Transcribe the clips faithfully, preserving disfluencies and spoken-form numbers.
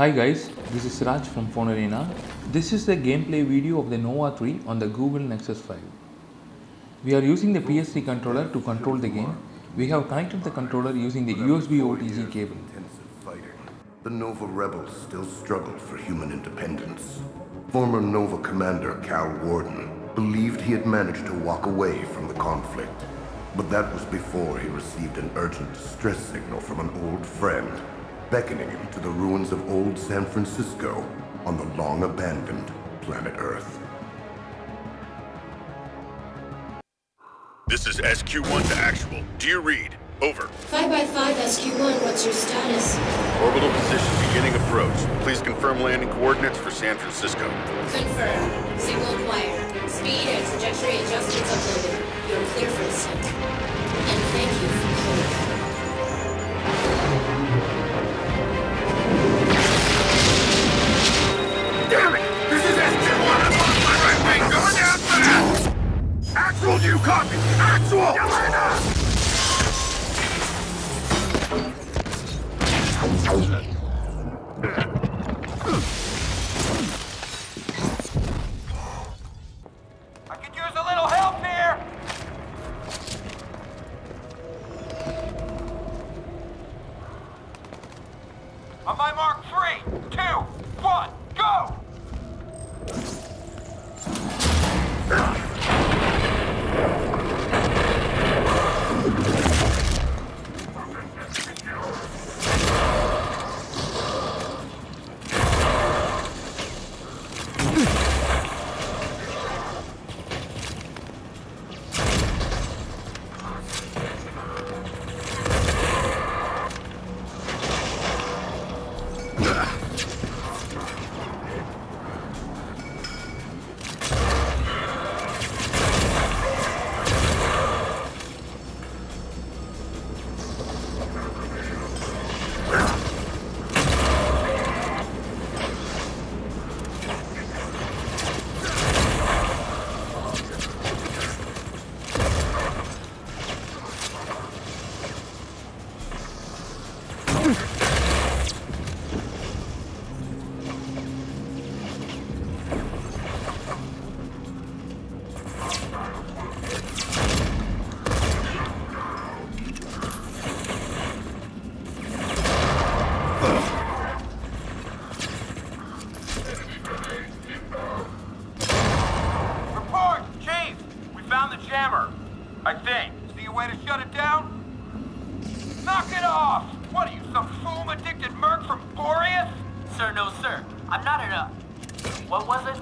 Hi guys, this is Raj from Phone Arena. This is the gameplay video of the Nova three on the Google Nexus five. We are using the P S three controller to control the game. We have connected the controller using the U S B O T G cable. The Nova rebels still struggle for human independence. Former Nova commander Cal Warden believed he had managed to walk away from the conflict, but that was before he received an urgent distress signal from an old friend, beckoning him to the ruins of old San Francisco on the long-abandoned planet Earth. This is S Q one to actual. Dear Reed, over. five by five S Q one, what's your status? Orbital position, beginning approach. Please confirm landing coordinates for San Francisco. Confirm. Signal acquired. Speed and trajectory adjustments uploaded. You're clear for descent. And thank you for coming. Damn it! This is S Q one! I'm on my right wing! Going down fast! Actual, do you copy? Actual! Elena! I could use a little help here! On my mark, three, two, one, go!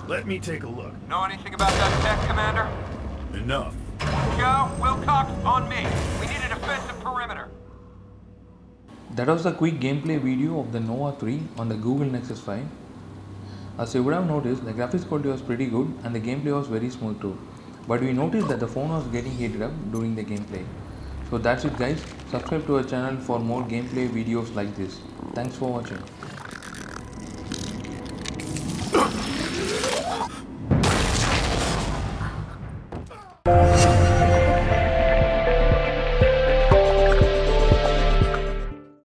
Let me take a look. Know anything about that tech, Commander? Enough. Joe, Wilcox, on me. We need a defensive perimeter. That was a quick gameplay video of the Nova three on the Google Nexus five. As you would have noticed, the graphics quality was pretty good and the gameplay was very smooth too. But we noticed that the phone was getting heated up during the gameplay. So that's it guys. Subscribe to our channel for more gameplay videos like this. Thanks for watching.